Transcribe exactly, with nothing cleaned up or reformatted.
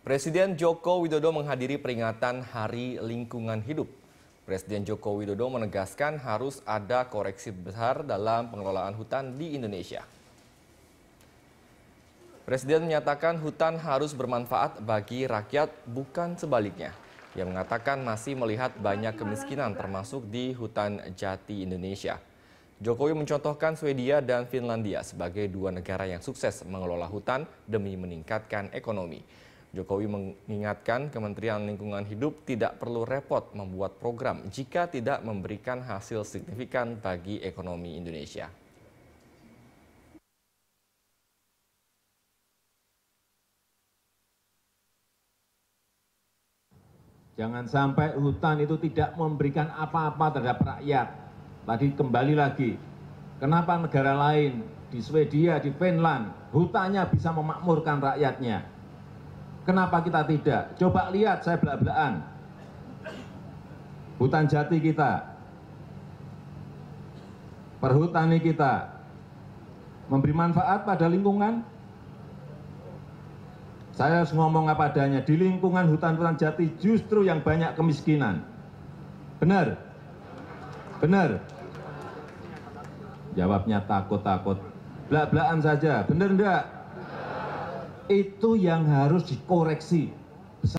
Presiden Joko Widodo menghadiri peringatan Hari Lingkungan Hidup. Presiden Joko Widodo menegaskan harus ada koreksi besar dalam pengelolaan hutan di Indonesia. Presiden menyatakan hutan harus bermanfaat bagi rakyat, bukan sebaliknya. Ia mengatakan masih melihat banyak kemiskinan termasuk di hutan jati Indonesia. Jokowi mencontohkan Swedia dan Finlandia sebagai dua negara yang sukses mengelola hutan demi meningkatkan ekonomi. Jokowi mengingatkan Kementerian Lingkungan Hidup tidak perlu repot membuat program jika tidak memberikan hasil signifikan bagi ekonomi Indonesia. Jangan sampai hutan itu tidak memberikan apa-apa terhadap rakyat. Tadi kembali lagi, kenapa negara lain di Swedia, di Finland, hutannya bisa memakmurkan rakyatnya? Kenapa kita tidak? Coba lihat, saya belak-belakan. Hutan jati kita, perhutani kita, memberi manfaat pada lingkungan. Saya harus ngomong apa adanya, di lingkungan hutan-hutan jati justru yang banyak kemiskinan. Benar? Benar? Jawabnya takut-takut. Belak-belakan saja, benar enggak? Itu yang harus dikoreksi.